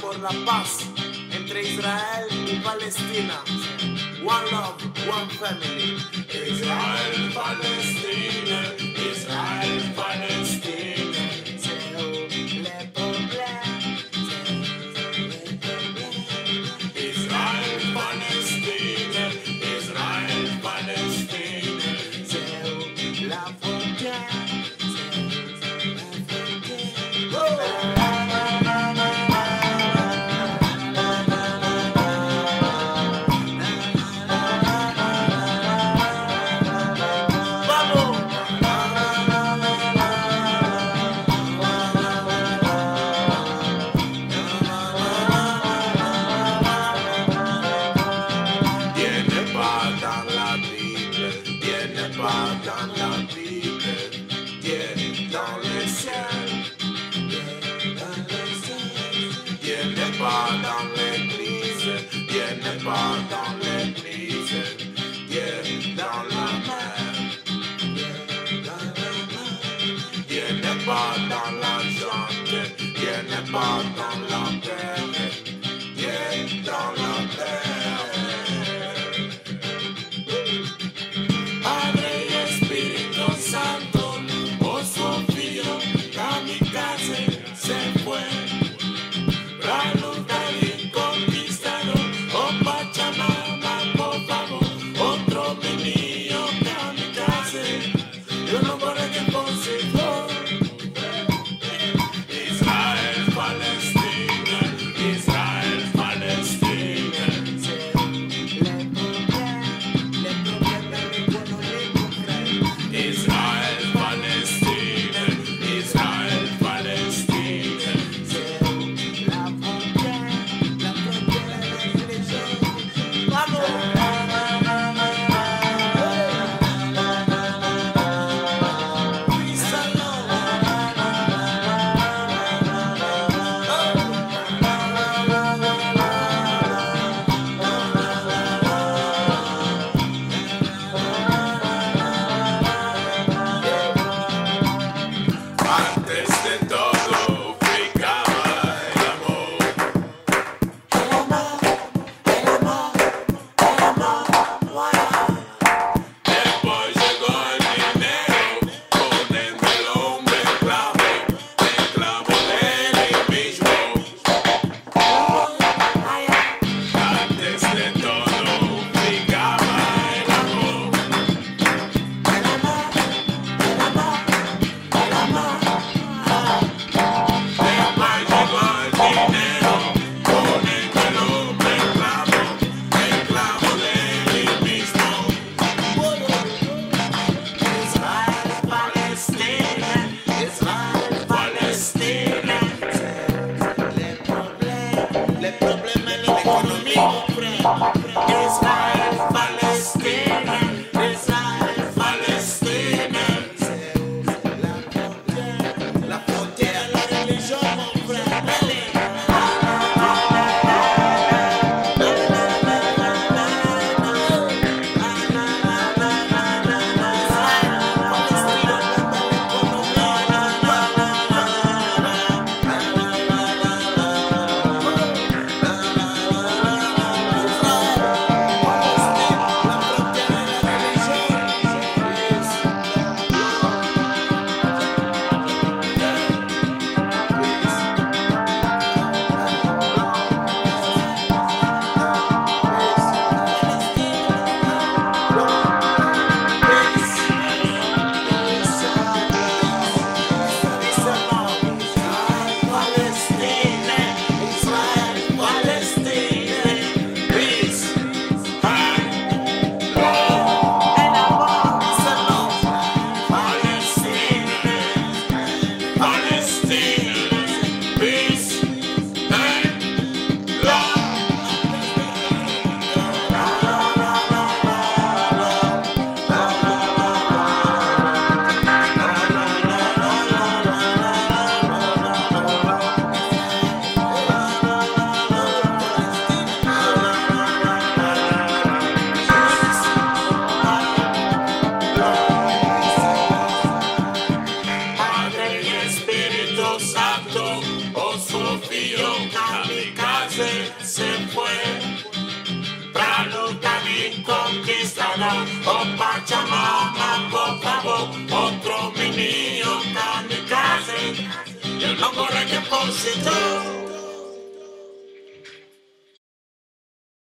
por la paz entre Israel y Palestina. One love, one family. Israel, Palestina, Israel, Palestina. C'est le problème. Israel, Palestina, Israel, Palestina. C'est la frontière. Dans la Bible, Dieu dans le ciel, Dieu n'est pas dans l'église, Dieu n'est pas dans l'église, Dieu dans la mer, Dieu n'est pas dans la jungle, Dieu n'est pas dans la terre, Dieu dans la terre. Israel, Palestina. se fue, Prado también conquistará, oh Pachamama, por favor, otro mi niño kamikaze, y el nombre que poseyó.